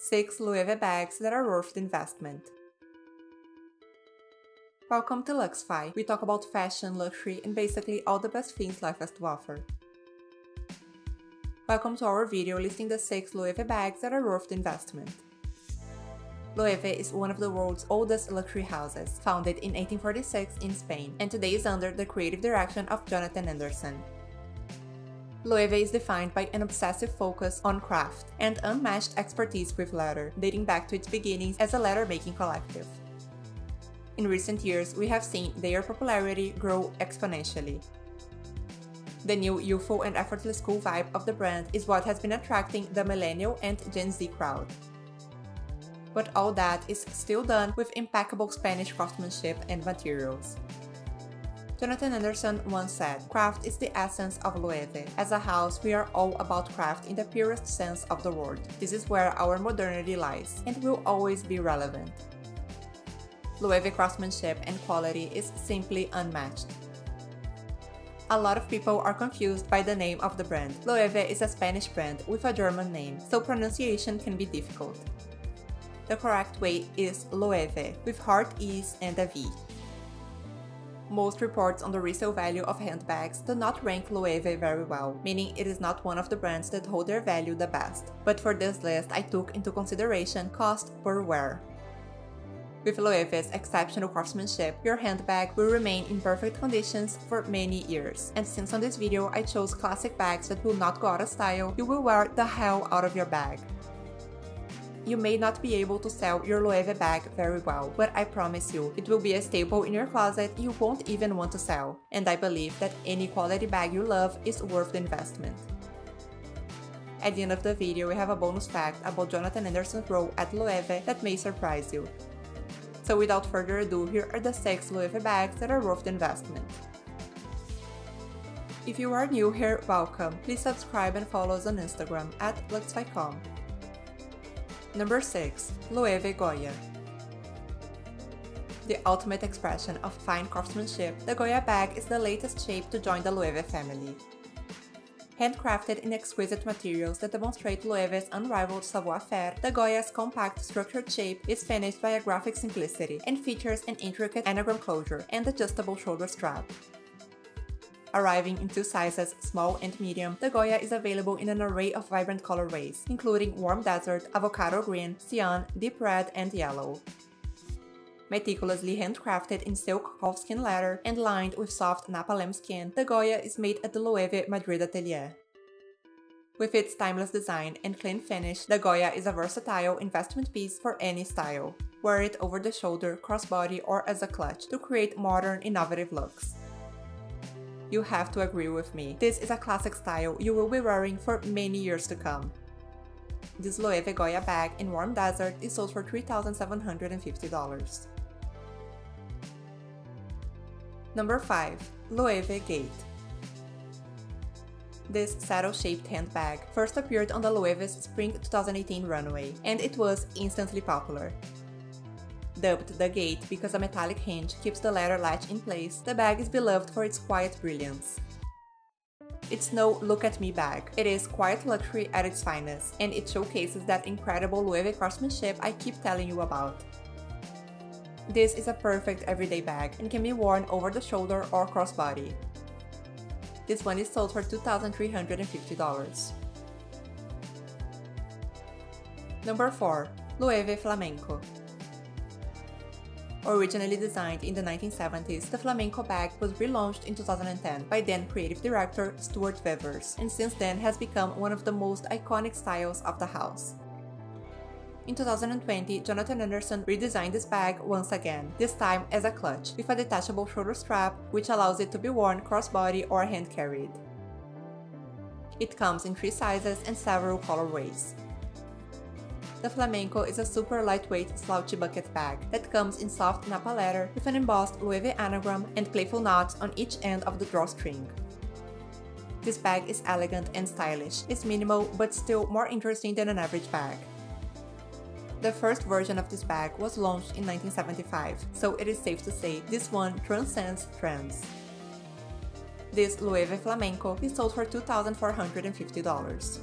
6 Loewe bags that are worth the investment. Welcome to LuxFi. We talk about fashion, luxury, and basically all the best things life has to offer. Welcome to our video listing the 6 Loewe bags that are worth the investment. Loewe is one of the world's oldest luxury houses, founded in 1846 in Spain, and today is under the creative direction of Jonathan Anderson. Loewe is defined by an obsessive focus on craft and unmatched expertise with leather, dating back to its beginnings as a leather-making collective. In recent years, we have seen their popularity grow exponentially. The new youthful and effortless cool vibe of the brand is what has been attracting the millennial and Gen Z crowd. But all that is still done with impeccable Spanish craftsmanship and materials. Jonathan Anderson once said, "Craft is the essence of Loewe. As a house, we are all about craft in the purest sense of the word. This is where our modernity lies, and will always be relevant." Loewe craftsmanship and quality is simply unmatched. A lot of people are confused by the name of the brand. Loewe is a Spanish brand with a German name, so pronunciation can be difficult. The correct way is Loewe, with hard E's and a V. Most reports on the resale value of handbags do not rank Loewe very well, meaning it is not one of the brands that hold their value the best. But for this list, I took into consideration cost per wear. With Loewe's exceptional craftsmanship, your handbag will remain in perfect conditions for many years. And since on this video I chose classic bags that will not go out of style, you will wear the hell out of your bag. You may not be able to sell your Loewe bag very well, but I promise you, it will be a staple in your closet you won't even want to sell. And I believe that any quality bag you love is worth the investment. At the end of the video, we have a bonus fact about Jonathan Anderson's role at Loewe that may surprise you. So without further ado, here are the 6 Loewe bags that are worth the investment. If you are new here, welcome. Please subscribe and follow us on Instagram at LuxFi.com. Number 6. Loewe Goya. The ultimate expression of fine craftsmanship, the Goya bag is the latest shape to join the Loewe family. Handcrafted in exquisite materials that demonstrate Loewe's unrivaled savoir-faire, the Goya's compact, structured shape is finished by a graphic simplicity and features an intricate anagram closure and adjustable shoulder strap. Arriving in 2 sizes, small and medium, the Goya is available in an array of vibrant colorways, including warm desert, avocado green, cyan, deep red, and yellow. Meticulously handcrafted in silk calfskin leather and lined with soft Napa lamb skin, the Goya is made at the Loewe Madrid atelier. With its timeless design and clean finish, the Goya is a versatile investment piece for any style. Wear it over the shoulder, crossbody, or as a clutch to create modern, innovative looks. You have to agree with me, this is a classic style you will be wearing for many years to come. This Loewe Goya bag in warm desert is sold for $3,750. Number 5. Loewe Gate. This saddle-shaped handbag first appeared on the Loewe's Spring 2018 runway, and it was instantly popular. Dubbed the Gate because a metallic hinge keeps the leather latch in place, the bag is beloved for its quiet brilliance. It's no look-at-me bag. It is quiet luxury at its finest, and it showcases that incredible Loewe craftsmanship I keep telling you about. This is a perfect everyday bag and can be worn over the shoulder or crossbody. This one is sold for $2,350. Number 4. Loewe Flamenco. Originally designed in the 1970s, the flamenco bag was relaunched in 2010 by then creative director Stuart Vevers, and since then has become one of the most iconic styles of the house. In 2020, Jonathan Anderson redesigned this bag once again, this time as a clutch, with a detachable shoulder strap which allows it to be worn crossbody or hand-carried. It comes in 3 sizes and several colorways. The Flamenco is a super lightweight slouchy bucket bag that comes in soft Napa leather with an embossed Loewe anagram and playful knots on each end of the drawstring. This bag is elegant and stylish, is minimal but still more interesting than an average bag. The first version of this bag was launched in 1975, so it is safe to say this one transcends trends. This Loewe Flamenco is sold for $2,450.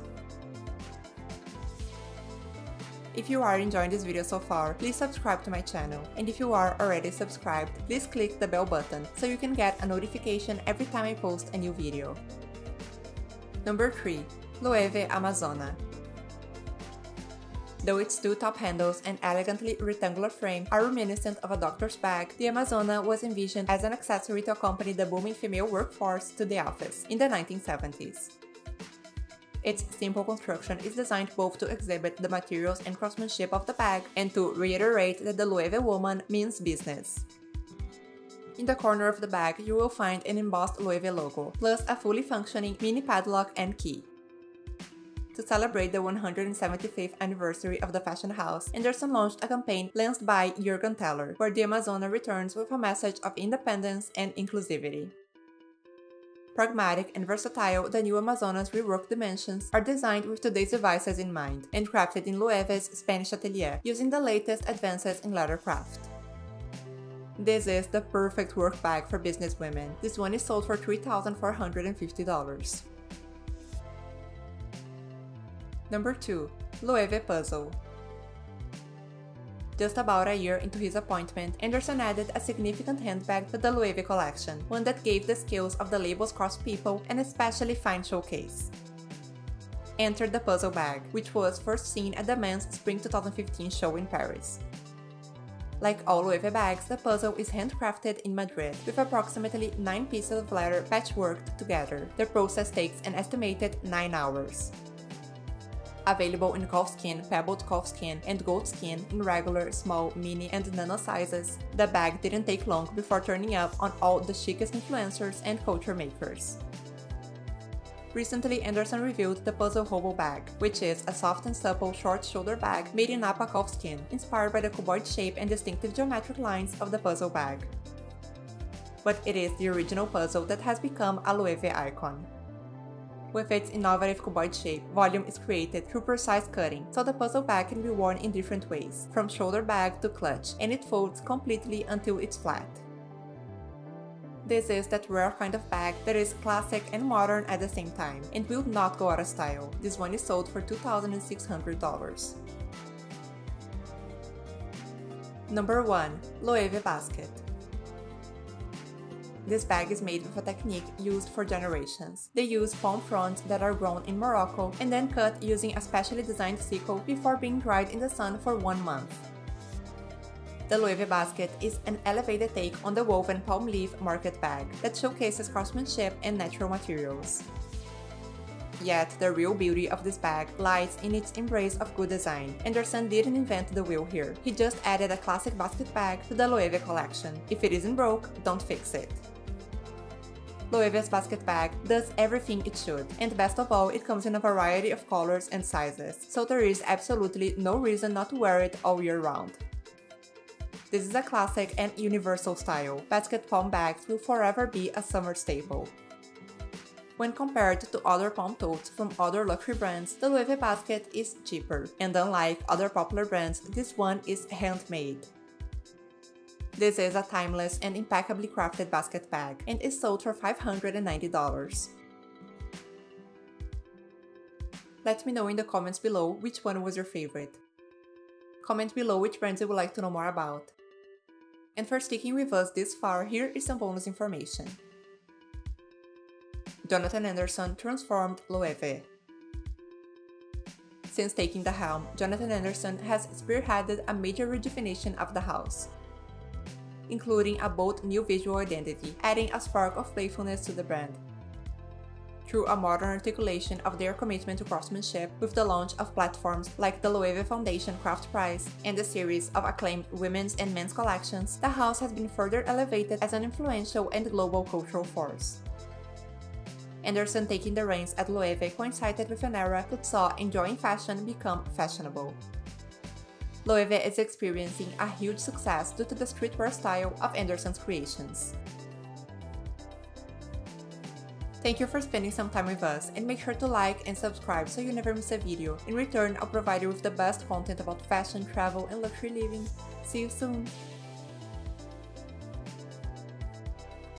If you are enjoying this video so far, please subscribe to my channel, and if you are already subscribed, please click the bell button so you can get a notification every time I post a new video. Number 3. Loewe Amazona. Though its two top handles and elegantly rectangular frame are reminiscent of a doctor's bag, the Amazona was envisioned as an accessory to accompany the booming female workforce to the office in the 1970s. Its simple construction is designed both to exhibit the materials and craftsmanship of the bag and to reiterate that the Loewe woman means business. In the corner of the bag, you will find an embossed Loewe logo, plus a fully functioning mini padlock and key. To celebrate the 175th anniversary of the fashion house, Anderson launched a campaign lensed by Jurgen Teller, where the Amazona returns with a message of independence and inclusivity. Pragmatic and versatile, the new Amazona's reworked dimensions are designed with today's devices in mind and crafted in Loewe's Spanish atelier, using the latest advances in leathercraft. This is the perfect work bag for businesswomen. This one is sold for $3,450. Number 2. Loewe Puzzle. Just about a year into his appointment, Anderson added a significant handbag to the Loewe collection, one that gave the skills of the label's craftspeople an especially fine showcase. Enter the puzzle bag, which was first seen at the men's Spring 2015 show in Paris. Like all Loewe bags, the puzzle is handcrafted in Madrid, with approximately 9 pieces of leather patchworked together. The process takes an estimated 9 hours. Available in calfskin, pebbled calfskin, and goatskin in regular, small, mini, and nano sizes, the bag didn't take long before turning up on all the chicest influencers and culture makers. Recently, Anderson revealed the Puzzle Hobo bag, which is a soft and supple short shoulder bag made in Napa calfskin, inspired by the cuboid shape and distinctive geometric lines of the puzzle bag. But it is the original puzzle that has become a Loewe icon. With its innovative cuboid shape, volume is created through precise cutting, so the puzzle bag can be worn in different ways, from shoulder bag to clutch, and it folds completely until it's flat. This is that rare kind of bag that is classic and modern at the same time, and will not go out of style. This one is sold for $2,600. Number 1. Loewe Basket. This bag is made with a technique used for generations. They use palm fronds that are grown in Morocco and then cut using a specially designed sickle before being dried in the sun for 1 month. The Loewe Basket is an elevated take on the woven palm leaf market bag that showcases craftsmanship and natural materials. Yet, the real beauty of this bag lies in its embrace of good design. Anderson didn't invent the wheel here, he just added a classic basket bag to the Loewe collection. If it isn't broke, don't fix it. Loewe's basket bag does everything it should, and best of all, it comes in a variety of colors and sizes, so there is absolutely no reason not to wear it all year round. This is a classic and universal style. Basket palm bags will forever be a summer staple. When compared to other palm totes from other luxury brands, the Loewe Basket is cheaper, and unlike other popular brands, this one is handmade. This is a timeless and impeccably crafted basket bag, and is sold for $590. Let me know in the comments below which one was your favorite. Comment below which brands you would like to know more about. And for sticking with us this far, here is some bonus information. Jonathan Anderson transformed Loewe. Since taking the helm, Jonathan Anderson has spearheaded a major rejuvenation of the house, including a bold new visual identity, adding a spark of playfulness to the brand. Through a modern articulation of their commitment to craftsmanship, with the launch of platforms like the Loewe Foundation Craft Prize and a series of acclaimed women's and men's collections, the house has been further elevated as an influential and global cultural force. Anderson taking the reins at Loewe coincided with an era that saw enjoying fashion become fashionable. Loewe is experiencing a huge success due to the streetwear style of Anderson's creations. Thank you for spending some time with us, and make sure to like and subscribe so you never miss a video. In return, I'll provide you with the best content about fashion, travel, and luxury living. See you soon!